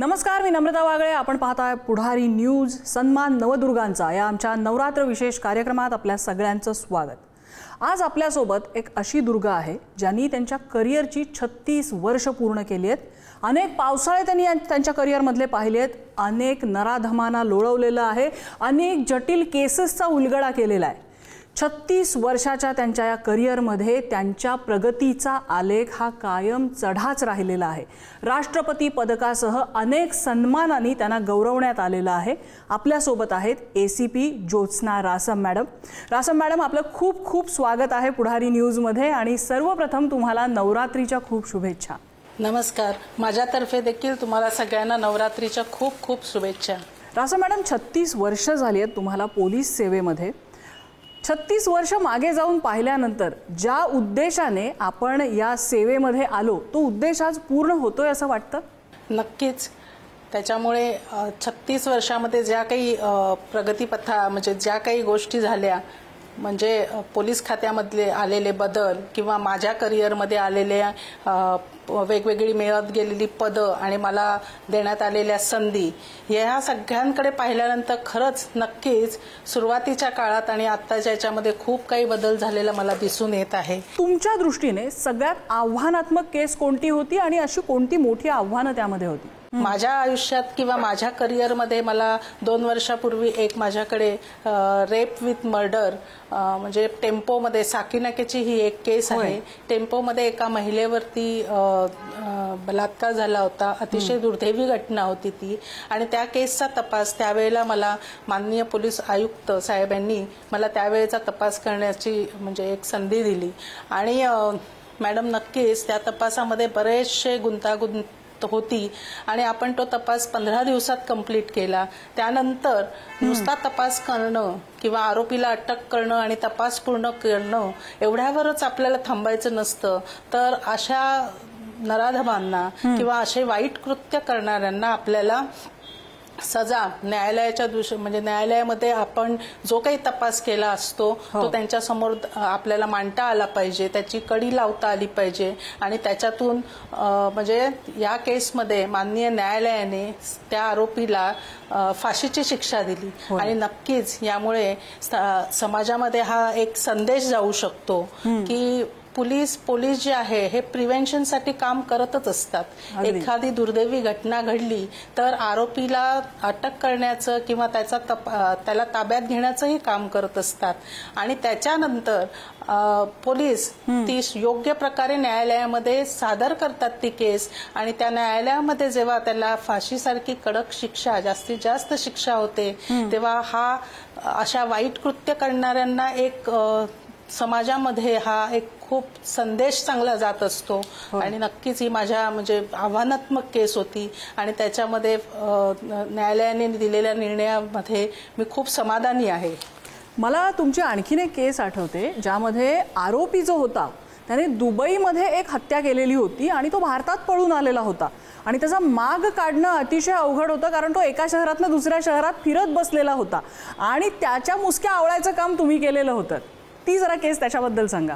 नमस्कार, मी नम्रता वागळे. आपण पाहताय पुढारी न्यूज. सन्मान नवदुर्गांचा या आमच्या नवरात्र विशेष कार्यक्रमात आपल्या सगळ्यांचं स्वागत. आज आपल्यासोबत एक अशी दुर्गा आहे ज्यांनी त्यांच्या करिअरची 36 वर्ष पूर्ण केली आहेत. अनेक पावसाळे त्यांनी त्यांच्या करिअरमधले पाहिले आहेत. अनेक नराधमांना लोळवलेलं आहे. अनेक जटिल केसेसचा उलगडा केलेला आहे. 36 वर्षाच्या त्यांच्या या करिअरमध्ये त्यांच्या प्रगतीचा आलेख हा कायम चढाच राहिलेला आहे. राष्ट्रपती पदकासह अनेक सन्मानांनी त्यांना गौरवण्यात आलेला आहे. आपल्या सोबत आहेत ACP Jyotsna Rasam madam. Rasam madam, आपलं खूप खूप स्वागत आहे पुढारी न्यूज मध्ये आणि सर्वप्रथम तुम्हाला नवरात्रीच्या खूप शुभेच्छा. नमस्कार, माझ्यातर्फे देखील तुम्हाला सगळ्यांना नवरात्रीच्या खूप खूप शुभेच्छा. रासम मॅडम, 36 वर्ष झाली आहेत तुम्हाला पोलीस सेवेमध्ये. 36 वर्ष मागे जाऊन पाहिल्यानंतर ज्या उद्देशाने आपण या सेवेमध्ये आलो तो उद्देश आज पूर्ण होतोय असं वाटतं? नक्कीच. त्याच्यामुळे 36 वर्षामध्ये ज्या काही प्रगतीपथा म्हणजे ज्या काही गोष्टी झाल्या, म्हणजे पोलीस खात्यामधले आलेले बदल किंवा माझ्या करिअरमध्ये आलेले वेगवेगळी मिळत गेलेली पदं आणि मला देण्यात आलेल्या संधी, ह्या सगळ्यांकडे पाहिल्यानंतर खरंच नक्कीच सुरुवातीच्या काळात आणि आत्ताच्या याच्यामध्ये खूप काही बदल झालेला मला दिसून येत आहे. तुमच्या दृष्टीने सगळ्यात आव्हानात्मक केस कोणती होती आणि अशी कोणती मोठी आव्हानं त्यामध्ये होती? माझ्या आयुष्यात किंवा माझ्या करिअरमध्ये मला 2 वर्षापूर्वी एक माझ्याकडे रेप विथ मर्डर म्हणजे टेम्पोमध्ये साकीनाकेची ही एक केस आहे. टेम्पोमध्ये एका महिलेवरती बलात्कार झाला होता. अतिशय दुर्दैवी घटना होती ती. आणि त्या केसचा तपास त्यावेळेला मला माननीय पोलीस आयुक्त साहेबांनी मला त्यावेळेचा तपास करण्याची म्हणजे एक संधी दिली. आणि मॅडम, नक्कीच त्या तपासामध्ये बरेचसे गुंतागुंत होती आणि आपण तो तपास 15 दिवसात कंप्लीट केला. त्यानंतर नुसता तपास करणं किंवा आरोपीला अटक करणं आणि तपास पूर्ण करणं एवढ्यावरच आपल्याला थांबायचं नसतं, तर अशा नराधमांना किंवा असे वाईट कृत्य करणाऱ्यांना आपल्याला सजा न्यायालयाच्या म्हणजे न्यायालयामध्ये आपण जो काही तपास केला असतो तो त्यांच्या समोर आपल्याला मांडता आला पाहिजे, त्याची कडी लावता आली पाहिजे. आणि त्याच्यातून म्हणजे या केसमध्ये माननीय न्यायालयाने त्या आरोपीला फाशीची शिक्षा दिली. आणि नक्कीच यामुळे समाजामध्ये हा एक संदेश जाऊ शकतो की पोलीस जे आहे हे प्रिव्हेन्शनसाठी काम करतच असतात. एखादी दुर्दैवी घटना घडली तर आरोपीला अटक करण्याचं किंवा त्याला ताब्यात घेण्याचंही काम करत असतात. आणि त्याच्यानंतर पोलीस ती योग्य प्रकारे न्यायालयामध्ये सादर करतात ती केस. आणि त्या न्यायालयामध्ये जेव्हा त्याला फाशीसारखी कडक शिक्षा, जास्तीत जास्त शिक्षा होते, तेव्हा हा अशा वाईट कृत्य करणाऱ्यांना एक समाजामध्ये हा एक खूप संदेश चांगला जात असतो. आणि नक्कीच ही माझ्या म्हणजे आव्हानात्मक केस होती आणि त्याच्यामध्ये न्यायालयाने दिलेल्या निर्णयामध्ये मी खूप समाधानी आहे. मला तुमची आणखीन एक केस आठवते ज्यामध्ये आरोपी जो होता त्याने दुबईमध्ये एक हत्या केलेली होती आणि तो भारतात पळून आलेला होता आणि त्याचा माग काढणं अतिशय अवघड होतं, कारण तो एका शहरातनं दुसऱ्या शहरात फिरत बसलेला होता आणि त्याच्या मुसक्या आवळायचं काम तुम्ही केलेलं होतं. ती जरा केस त्याच्याबद्दल सांगा.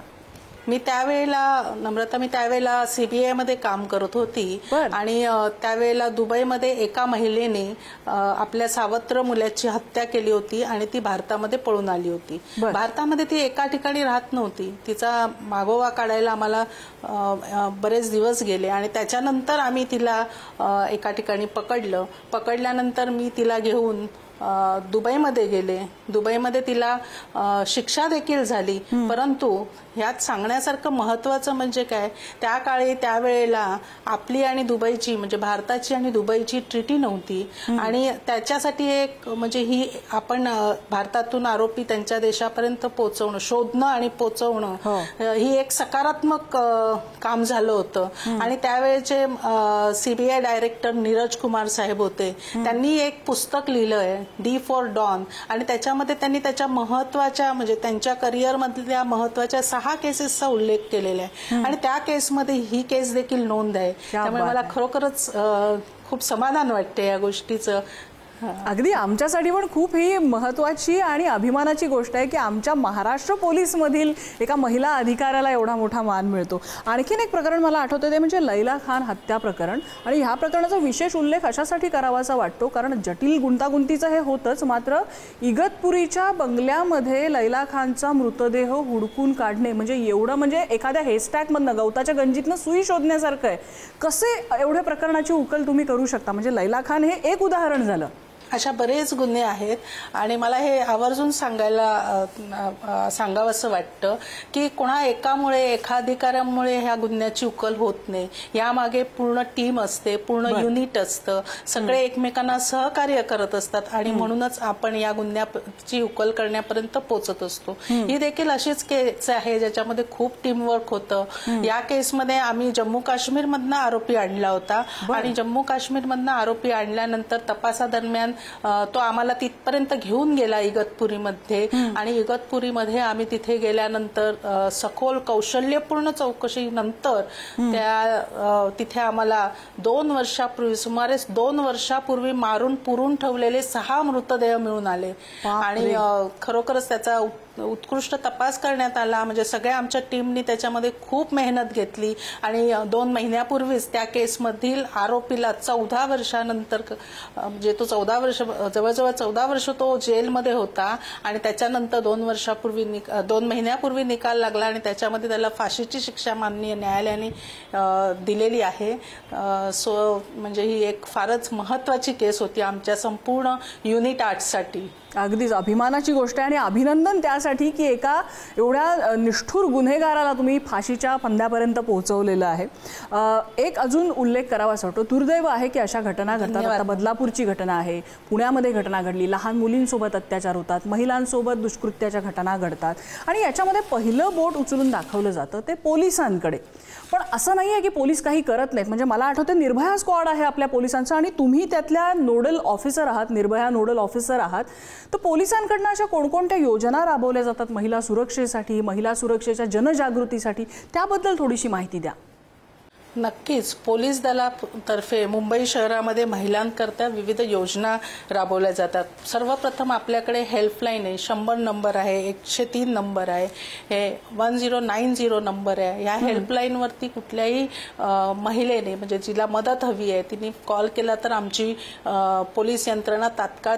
मी त्यावेळेला नम्रता, मी त्यावेळेला सीबीआय मध्ये काम करत होती आणि त्यावेळेला दुबईमध्ये एका महिलेने आपल्या सावत्र मुलाची हत्या केली होती आणि ती भारतामध्ये पळून आली होती. भारतामध्ये ती एका ठिकाणी राहत नव्हती. तिचा मागोवा काढायला आम्हाला बरेच दिवस गेले आणि त्याच्यानंतर आम्ही तिला एका ठिकाणी पकडल्यानंतर मी तिला घेऊन दुबईमध्ये गेले. दुबईमध्ये तिला शिक्षा देखील झाली. परंतु ह्यात सांगण्यासारखं महत्त्वाचं म्हणजे काय, त्या काळी त्यावेळेला आपली आणि दुबईची म्हणजे भारताची आणि दुबईची ट्रिटी नव्हती आणि त्याच्यासाठी एक म्हणजे ही आपण भारतातून आरोपी त्यांच्या देशापर्यंत पोहोचवणं, शोधणं आणि पोहोचवणं ही एक सकारात्मक काम झालं होतं. आणि त्यावेळेचे सीबीआय डायरेक्टर नीरज कुमार साहेब होते. त्यांनी एक पुस्तक लिहिलं आहे डी फॉर डॉन आणि त्याच्यामध्ये त्यांनी त्याच्या महत्वाच्या म्हणजे त्यांच्या करिअरमधल्या महत्वाच्या 6 केसेसचा उल्लेख केलेला आहे आणि त्या केसमध्ये ही केस देखील नोंद आहे. त्यामुळे मला खरोखरच खूप समाधान वाटते या गोष्टीचं. अगदी आमच्यासाठी पण खूप ही महत्त्वाची आणि अभिमानाची गोष्ट आहे की आमच्या महाराष्ट्र पोलीस मधील एका महिला अधिकाऱ्याला एवढा मोठा मान मिळतो। आणखीन एक प्रकरण मला आठवते ते म्हणजे लैला खान हत्या प्रकरण, आणि ह्या प्रकरणाचा विशेष उल्लेख अशासाठी करावासा वाटतो कारण जटिल गुंतागुंतीचं हे होतच, मात्र इगतपुरीच्या बंगल्यामध्ये लैला खानचा मृतदेह हुडकून काढणे म्हणजे एवढं म्हणजे एखाद्या हेस्टॅक मधनं गवताच्या गंजीतनं सुई शोधण्यासारखं आहे। कसे एवढे प्रकरणाची उकल तुम्ही करू शकता, म्हणजे लैला खान हे एक उदाहरण झालं, अशा बरेच गुन्हे आहेत। आणि मला हे आवर्जून सांगावंसं वाटतं की कोणा एकामुळे एका अधिकाऱ्यामुळे ह्या गुन्ह्याची उकल होत नाही, यामागे पूर्ण टीम असते, पूर्ण युनिट असतं, सगळे एकमेकांना सहकार्य करत असतात आणि म्हणूनच आपण या गुन्ह्याची उकल करण्यापर्यंत पोहोचत असतो। ही देखील अशीच केस आहे ज्याच्यामध्ये खूप टीमवर्क होतं। या केसमध्ये आम्ही जम्मू काश्मीरमधनं आरोपी आणला होता आणि जम्मू काश्मीरमधनं आरोपी आणल्यानंतर तपासादरम्यान तो आम्हाला तिथपर्यंत घेऊन गेला इगतपुरीमध्ये, आणि इगतपुरीमध्ये आम्ही तिथे गेल्यानंतर सखोल कौशल्यपूर्ण चौकशीनंतर त्या तिथे आम्हाला 2 वर्षापूर्वी सुमारे 2 वर्षापूर्वी मारून पुरून ठेवलेले 6 मृतदेह मिळून आले। आणि खरोखरच त्याचा उत्कृष्ट तपास करण्यात आला, म्हणजे सगळ्या आमच्या टीमनी त्याच्यामध्ये खूप मेहनत घेतली। आणि 2 महिन्यापूर्वीच त्या केसमधील आरोपीला 14 वर्षानंतर म्हणजे तो 14 वर्ष जवळजवळ 14 वर्ष तो जेलमध्ये होता आणि त्याच्यानंतर 2 महिन्यापूर्वी निकाल लागला आणि त्याच्यामध्ये त्याला फाशीची शिक्षा माननीय न्यायालयाने दिलेली आहे। सो म्हणजे ही एक फारच महत्त्वाची केस होती आमच्या संपूर्ण युनिट 8साठी। अगदी अभिमानाची गोष्ट आहे आणि अभिनंदन त्यासाठी की एका एवढ्या निष्ठुर गुन्हेगाराला तुम्ही फाशीच्या फंद्यापर्यंत पोहोचवलेलं आहे। एक अजून उल्लेख करावा असं वाटतो, दुर्दैव आहे की अशा घटना घडतात। आता बदलापूरची घटना आहे, पुण्यामध्ये घटना घडली, लहान मुलींसोबत अत्याचार होतात, महिलांसोबत दुष्कृत्याच्या घटना घडतात आणि याच्यामध्ये पहिलं बोट उचलून दाखवलं जातं ते पोलिसांकडे। पण असं नाही आहे की पोलीस काही करत नाहीत, म्हणजे मला आठवतं निर्भया स्क्वॉड आहे आपल्या पोलिसांचं आणि तुम्ही त्यातल्या नोडल ऑफिसर आहात, निर्भया नोडल ऑफिसर आहात, तर पोलिसांकडून अशा कोणकोणत्या योजना राबवल्या जातात महिला सुरक्षेसाठी, महिला सुरक्षेच्या जनजागृतीसाठी, त्याबद्दल थोडीशी माहिती द्या। नक्कीच पोलीस दलातर्फे मुंबई शहरामध्ये महिलांकरता विविध योजना राबवल्या जातात। सर्वप्रथम आपल्याकडे हेल्पलाईन आहे, 100 नंबर आहे, 103 नंबर आहे, हे 1090 नंबर आहे। या हेल्पलाईनवरती कुठल्याही महिलेने म्हणजे जिला मदत हवी आहे तिने कॉल केला तर आमची पोलीस यंत्रणा तात्काळ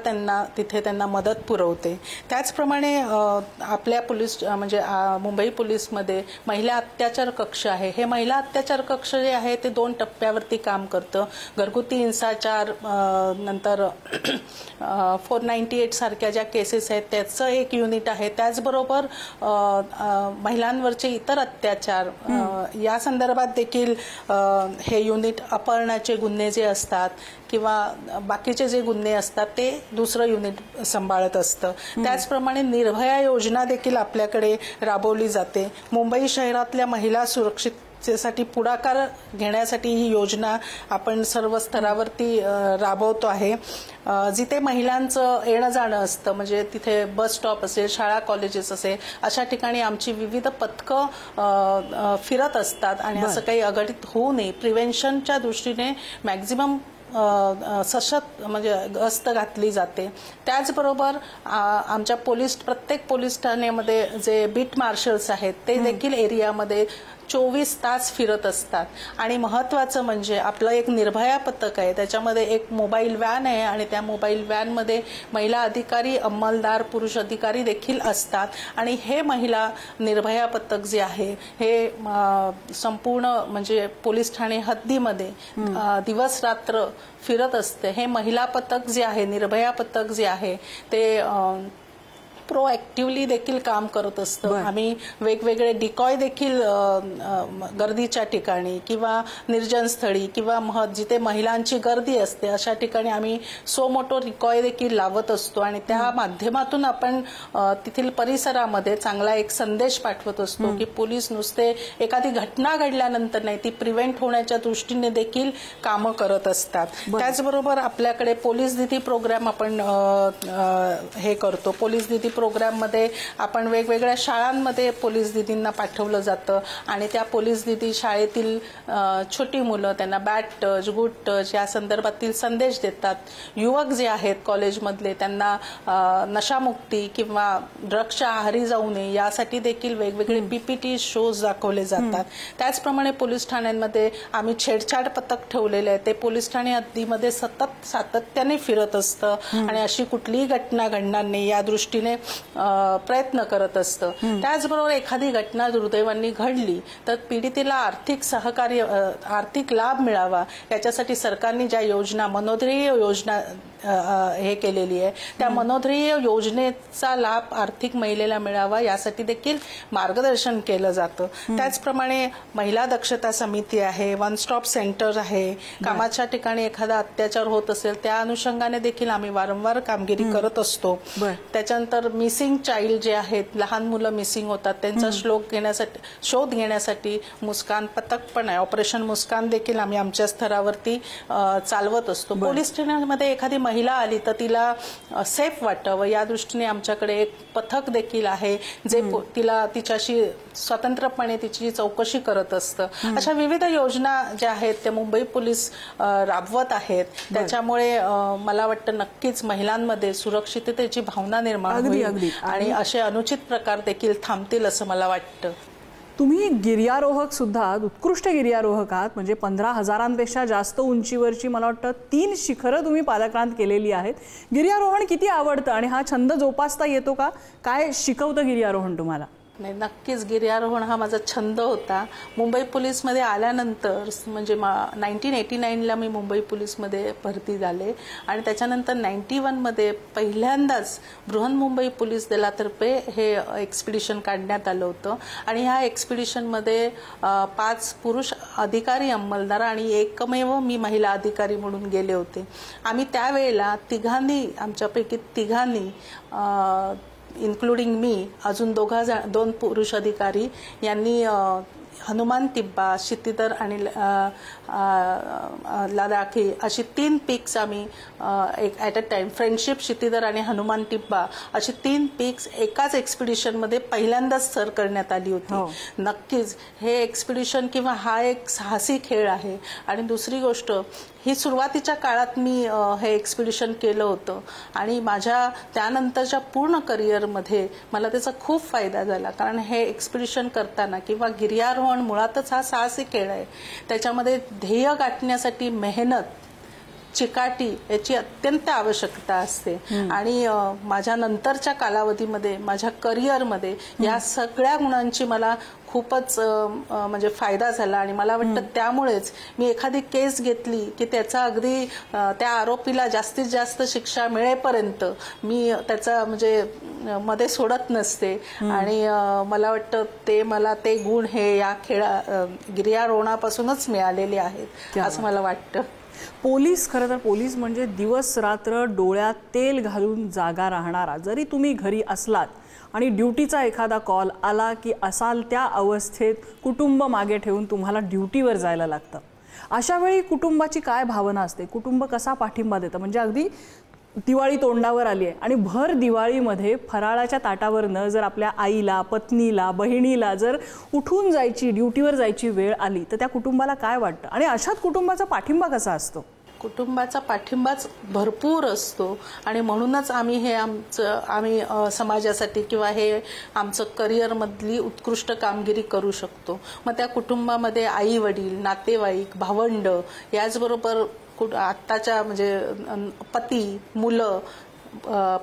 तिथे त्यांना मदत पुरवते। त्याचप्रमाणे आपल्या पोलीस म्हणजे मुंबई पोलीसमध्ये महिला अत्याचार कक्ष आहे, हे महिला अत्याचार कक्ष जे आहे ते 2 टप्प्यावरती काम करतं, घरगुती हिंसाचार नंतर 498 सारख्या ज्या केसेस आहेत त्याचं एक युनिट आहे। त्याचबरोबर महिलांवरचे इतर अत्याचार या संदर्भात देखील हे युनिट, अपहरणाचे गुन्हे जे असतात किंवा बाकीचे जे गुन्हे असतात ते दुसरं युनिट सांभाळत असतं। त्याचप्रमाणे निर्भया योजना देखील आपल्याकडे राबवली जाते, मुंबई शहरातल्या महिला सुरक्षित साठी पुढाकार घेण्यासाठी ही योजना आपण सर्व स्तरावरती राबवतो आहे। जिथे महिलांचं येणं जाणं असतं म्हणजे तिथे बस स्टॉप असेल, शाळा कॉलेजेस असेल, अशा ठिकाणी आमची विविध पथकं फिरत असतात आणि असं काही अघटित होऊ नये प्रिव्हेन्शनच्या दृष्टीने मॅक्झिमम सशक्त म्हणजे गस्त घातली जाते। त्याचबरोबर आमच्या प्रत्येक पोलीस ठाण्यामध्ये जे बीट मार्शल्स आहेत ते देखील एरियामध्ये 24 तास फिरत असतात। आणि महत्त्वाचं म्हणजे आपलं एक निर्भया पथक आहे, त्याच्यामध्ये एक मोबाईल व्हॅन आहे आणि त्या मोबाईल व्हॅनमध्ये महिला अधिकारी, अंमलदार, पुरुष अधिकारी देखील असतात आणि हे महिला निर्भया पथक जे आहे हे संपूर्ण म्हणजे पोलीस ठाणे हद्दीमध्ये दिवस रात्र फिरत असते। हे महिला पथक जे आहे, निर्भया पथक जे आहे ते प्रोएक्टिव्हली देखील काम करत असतं। आम्ही वेगवेगळे डिकॉय देखील गर्दीच्या ठिकाणी किंवा निर्जन स्थळी किंवा जिथे महिलांची गर्दी असते अशा ठिकाणी आम्ही सो मोठो डिकॉय देखील लावत असतो आणि त्या माध्यमातून आपण तेथील परिसरामध्ये चांगला एक संदेश पाठवत असतो की पोलीस नुसते एखादी घटना घडल्यानंतर नाही, ती प्रिव्हेंट होण्याच्या दृष्टीने देखील कामं करत असतात। त्याचबरोबर आपल्याकडे पोलीस दिदी प्रोग्राम आपण हे करतो, पोलीस दिदी प्रोग्राम मध्ये आपण वेगवेगळ्या शाळांमध्ये पोलीस दीदींना पाठवलं जातं आणि त्या पोलीस दीदी शाळेतील छोटी मुलं त्यांना बॅट टच गुड टच या संदर्भातील संदेश देतात। युवक जे आहेत कॉलेज मधले त्यांना नशामुक्ती किंवा ड्रग्सच्या आहारी जाऊ नये यासाठी देखील वेगवेगळे पीपीटी शोज दाखवले जातात। त्याचप्रमाणे पोलीस ठाण्यांमध्ये आम्ही छेडछाड पथक ठेवलेले आहे, ते पोलीस ठाणे हद्दीमध्ये सतत सातत्याने फिरत असतं आणि अशी कुठलीही घटना घडणार नाही या दृष्टीने प्रयत्न करत असतं। त्याचबरोबर एखादी घटना दुर्दैवाने घडली तर पीडितेला आर्थिक सहकार्य आर्थिक लाभ मिळावा याच्यासाठी सरकारने ज्या योजना मनोधैर्य योजना हे केलेली आहे त्या मनोधैर्य योजनेचा लाभ आर्थिक महिलेला मिळावा यासाठी देखील मार्गदर्शन केलं जातं। त्याचप्रमाणे महिला दक्षता समिती आहे, वन स्टॉप सेंटर आहे, कामाच्या ठिकाणी एखादा अत्याचार होत असेल त्या अनुषंगाने देखील आम्ही वारंवार कामगिरी करत असतो। त्याच्यानंतर मिसिंग चाइल्ड जे आहेत लहान मुलं मिसिंग होतात त्यांचा शोध घेण्यासाठी मुस्कान पथक पण आहे, ऑपरेशन मुस्कान देखील आम्ही आमच्या स्तरावरती चालवत असतो। पोलीस स्टेशनमध्ये एखादी महिला आली तर तिला सेफ वाटावं या दृष्टीने आमच्याकडे एक पथक देखील आहे जे तिला तिच्याशी स्वतंत्रपणे तिची चौकशी करत असतं। अशा विविध योजना ज्या आहेत त्या मुंबई पोलीस राबवत आहेत, त्याच्यामुळे मला वाटतं नक्कीच महिलांमध्ये सुरक्षिततेची भावना निर्माण होईल आणि असे अनुचित प्रकार देखील थांबतील असं मला वाटतं। तुम्ही गिर्यारोहक सुद्धा उत्कृष्ट गिर्यारोहक आहात, म्हणजे 15,000 पेक्षा जास्त उंचीवरची मला वाटतं 3 शिखरं तुम्ही पादक्रांत केलेली आहेत। गिर्यारोहण किती आवडतं आणि हा छंद जोपासता येतो का, काय शिकवतं गिर्यारोहण तुम्हाला? नाही, नक्कीच गिर्यारोहण हा माझा छंद होता। मुंबई पोलीसमध्ये आल्यानंतर म्हणजे 1989ला मी मुंबई पोलीसमध्ये भरती झाले आणि त्याच्यानंतर 91मध्ये पहिल्यांदाच बृहन्मुंबई पोलीस दलातर्फे हे एक्सपिडिशन काढण्यात आलं होतं आणि ह्या एक्सपिडिशनमध्ये 5 पुरुष अधिकारी अंमलदार आणि एकमेव मी महिला अधिकारी म्हणून गेले होते। आम्ही त्यावेळेला आमच्यापैकी तिघांनी इन्क्लुडिंग मी अजून 2 पुरुष अधिकारी यांनी हनुमान तिब्बा, शितीदर आणि लडाखी अशी 3 पीक्स आम्ही एक at a time friendship, Shitidhar आणि हनुमान टिब्बा अशी 3 पीक्स एकाच एक्सपिडिशनमध्ये पहिल्यांदाच सर करण्यात आली होती। नक्कीच हे एक्सपिडिशन किंवा हा एक साहसी खेळ आहे आणि दुसरी गोष्ट ही सुरुवातीच्या काळात मी हे एक्सपिडिशन केलं होतं आणि माझ्या त्यानंतरच्या पूर्ण करिअरमध्ये मला त्याचा खूप फायदा झाला, कारण हे एक्सपिडिशन करताना किंवा गिर्यारोहण मुळातच हा साहसी खेळ आहे, त्याच्यामध्ये ध्येय गाठण्यासाठी मेहनत चिकाटी याची अत्यंत आवश्यकता असते आणि माझ्या नंतरच्या कालावधीमध्ये माझ्या करिअरमध्ये या सगळ्या गुणांची मला खूपच म्हणजे फायदा झाला आणि मला वाटतं त्यामुळेच मी एखादी केस घेतली की त्याचा अगदी त्या आरोपीला जास्तीत जास्त शिक्षा मिळेपर्यंत मी त्याचा म्हणजे मध्ये सोडत नसते आणि मला वाटतं ते गुण हे या गिर्यारोहणापासूनच मिळालेले आहेत असं मला वाटतं। पोलीस खरं तर पोलीस म्हणजे दिवस रात्र डोळ्यात तेल घालून जागा राहणारा, जरी तुम्ही घरी असलात आणि ड्युटीचा एखादा कॉल आला की असाल त्या अवस्थेत कुटुंब मागे ठेवून तुम्हाला ड्युटीवर जायला लागतं। अशा वेळी कुटुंबाची काय भावना असते, कुटुंब कसा पाठिंबा देतं? म्हणजे अगदी दिवाळी तोंडावर आली आहे आणि भर दिवाळीमध्ये फराळाच्या ताटावरनं जर आपल्या आईला, पत्नीला, बहिणीला जर उठून जायची, ड्युटीवर जायची वेळ आली तर त्या कुटुंबाला काय वाटतं आणि अशात कुटुंबाचा पाठिंबा कसा असतो? कुटुंबाचा पाठिंबाच भरपूर असतो आणि म्हणूनच आम्ही हे आम्ही समाजासाठी किंवा हे आमचं करिअरमधली उत्कृष्ट कामगिरी करू शकतो। मग त्या कुटुंबामध्ये आई वडील, नातेवाईक, भावंड, याचबरोबर आत्ताच्या म्हणजे पती, मुलं,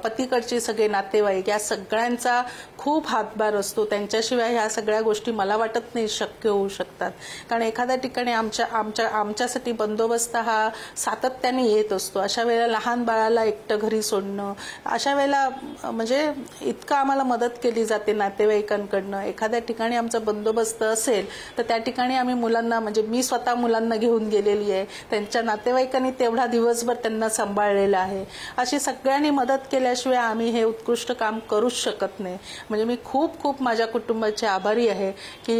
पतीकडचे सगळे नातेवाईक या सगळ्यांचा खूप हातभार असतो। त्यांच्याशिवाय ह्या सगळ्या गोष्टी मला वाटत नाही शक्य होऊ शकतात, कारण एखाद्या ठिकाणी आमच्यासाठी बंदोबस्त हा सातत्याने येत असतो। अशा वेळेला लहान बाळाला एकटं घरी सोडणं, अशा वेळेला म्हणजे इतकं आम्हाला मदत केली जाते नातेवाईकांकडनं। एखाद्या ठिकाणी आमचा बंदोबस्त असेल तर त्या ठिकाणी आम्ही मुलांना म्हणजे मी स्वतः मुलांना घेऊन गेलेली आहे, त्यांच्या नातेवाईकांनी तेवढा दिवसभर त्यांना सांभाळलेलं आहे। अशी सगळ्यांनी मदत केल्याशिवाय आम्ही हे उत्कृष्ट काम करूच शकत नाही। म्हणजे मी खूप खूप माझ्या कुटुंबाचे आभारी आहे की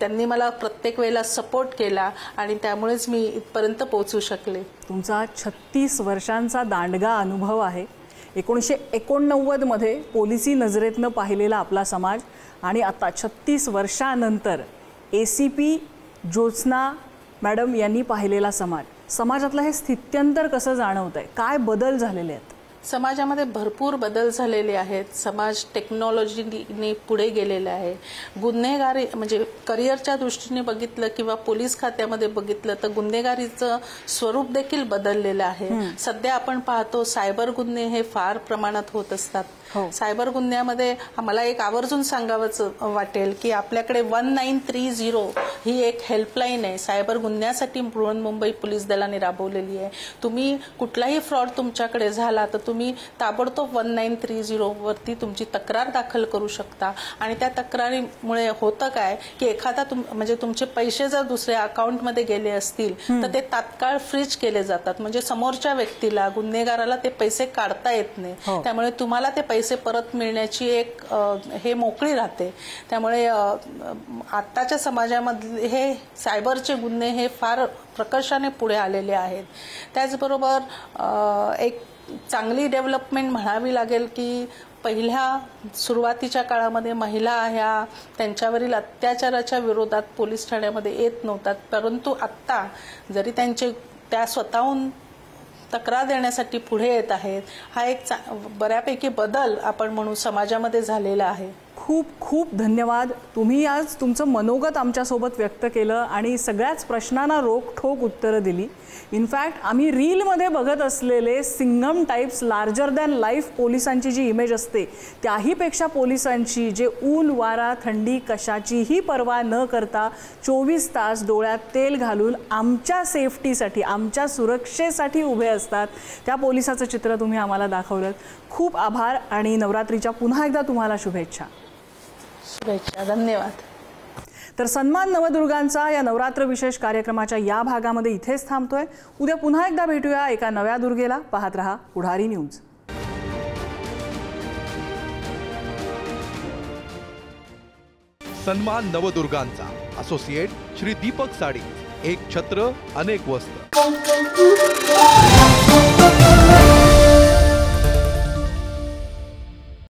त्यांनी मला प्रत्येक वेळेला सपोर्ट केला आणि त्यामुळेच मी इथपर्यंत पोहोचू शकले। तुमचा 36 वर्षांचा दांडगा अनुभव आहे, 1989 मध्ये पोलिसी नजरेतनं पाहिलेला आपला समाज आणि आता 36 वर्षानंतर ACP ज्योत्स्ना मॅडम यांनी पाहिलेला समाजातलं हे स्थित्यंतर कसं जाणवतंय, काय बदल झालेले आहेत? समाजामध्ये भरपूर बदल झालेले आहेत। समाज टेक्नॉलॉजीने पुढे गेलेला आहे। गुन्हेगारी म्हणजे करिअरच्या दृष्टीने बघितलं किंवा पोलीस खात्यामध्ये बघितलं तर गुन्हेगारीचं स्वरूप देखील बदललेलं आहे। सध्या आपण पाहतो सायबर गुन्हे हे फार प्रमाणात होत असतात। सायबर गुन्ह्यामध्ये मला एक आवर्जून सांगावंचं वाटेल की आपल्याकडे 1930 ही एक हेल्पलाईन आहे सायबर गुन्ह्यासाठी, मुंबई पोलीस दलाने राबवलेली आहे। तुम्ही कुठलाही फ्रॉड तुमच्याकडे झाला तर तुम्ही ताबडतोब 1930 वरती तुमची तक्रार दाखल करू शकता आणि त्या तक्रारीमुळे होतं काय की एखादा म्हणजे तुमचे पैसे जर दुसऱ्या अकाउंटमध्ये गेले असतील तर ते तात्काळ फ्रीज केले जातात, म्हणजे समोरच्या व्यक्तीला गुन्हेगाराला ते पैसे काढता येत नाही, त्यामुळे तुम्हाला ते पैसे परत मिळण्याची एक हे मोकळी राहते। त्यामुळे आताच्या समाजामध्ये हे सायबरचे गुन्हे हे फार प्रकर्षाने पुढे आलेले आहेत। त्याचबरोबर एक चांगली डेव्हलपमेंट म्हणावी लागेल की पहिल्या सुरुवातीच्या काळामध्ये महिला ह्या त्यांच्यावरील अत्याचाराच्या विरोधात पोलीस ठाण्यामध्ये येत नव्हतात, परंतु आत्ता जरी त्या स्वतःहून तक्रार देण्यासाठी पुढे येत आहेत। हा एक बऱ्यापैकी बदल आपण म्हणू समाजामध्ये झालेला आहे। खूप खूप धन्यवाद, तुम्ही आज तुमचं मनोगत आमच्यासोबत व्यक्त केलं आणि सगळ्याच प्रश्नांना रोखठोक उत्तरं दिली। इनफॅक्ट आम्ही रीलमध्ये बघत असलेले Singham types larger than life पोलिसांची जी इमेज असते त्याहीपेक्षा पोलिसांची जे ऊन वारा थंडी कशाचीही पर्वा न करता 24 तास डोळ्यात तेल घालून आमच्या सेफ्टीसाठी आमच्या सुरक्षेसाठी उभे असतात त्या पोलिसाचं चित्र तुम्ही आम्हाला दाखवलं। खूप आभार आणि नवरात्रीच्या पुन्हा एकदा तुम्हाला शुभेच्छा। शुभेच्छा, धन्यवाद। तर सन्मान नवदुर्गांचा या नवरात्र विशेष कार्यक्रमाच्या या भागामध्ये इथेच थांबतोय। उद्या पुन्हा एकदा भेटूया एका नव्या दुर्गेला। पाहत रहा पुढारी न्यूज। सन्मान नवदुर्गांचा असोसिएट श्री दीपक साडी, एक छत्र अनेक वस्त्र।